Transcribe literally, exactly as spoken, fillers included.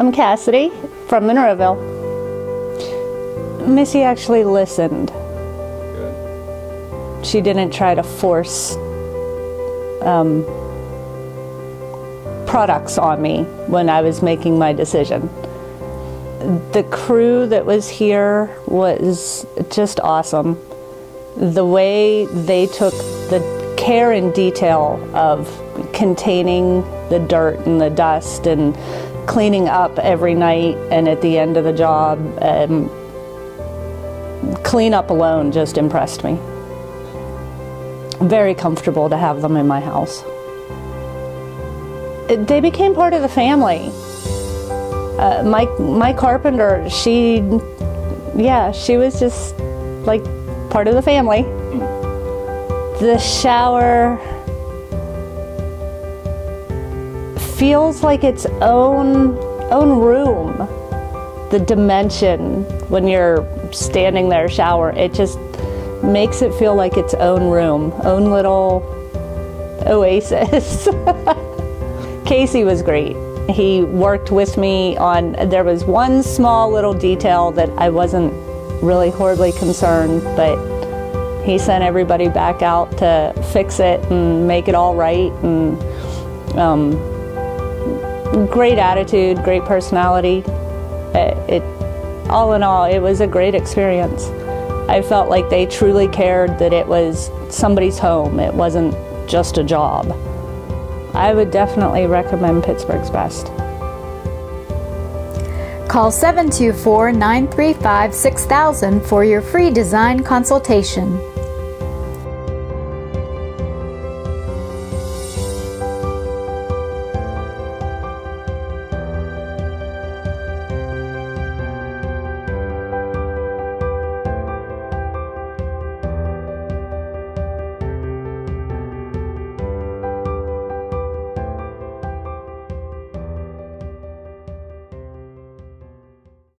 I'm Cassidy from Monroeville. Missy actually listened. Good. She didn't try to force um, products on me when I was making my decision. The crew that was here was just awesome. The way they took the care and detail of containing the dirt and the dust and cleaning up every night and at the end of the job, um, clean up alone just impressed me. Very comfortable to have them in my house. They became part of the family. Uh, my, my carpenter, she, yeah, she was just like part of the family. The shower feels like its own, own room. The dimension when you're standing there showering, it just makes it feel like its own room, own little oasis. Casey was great. He worked with me on, there was one small little detail that I wasn't really horribly concerned, but he sent everybody back out to fix it and make it all right. And um, great attitude, great personality. It, it, all in all, it was a great experience. I felt like they truly cared that it was somebody's home. It wasn't just a job. I would definitely recommend Pittsburgh's Best. Call seven two four, nine three five, six thousand for your free design consultation.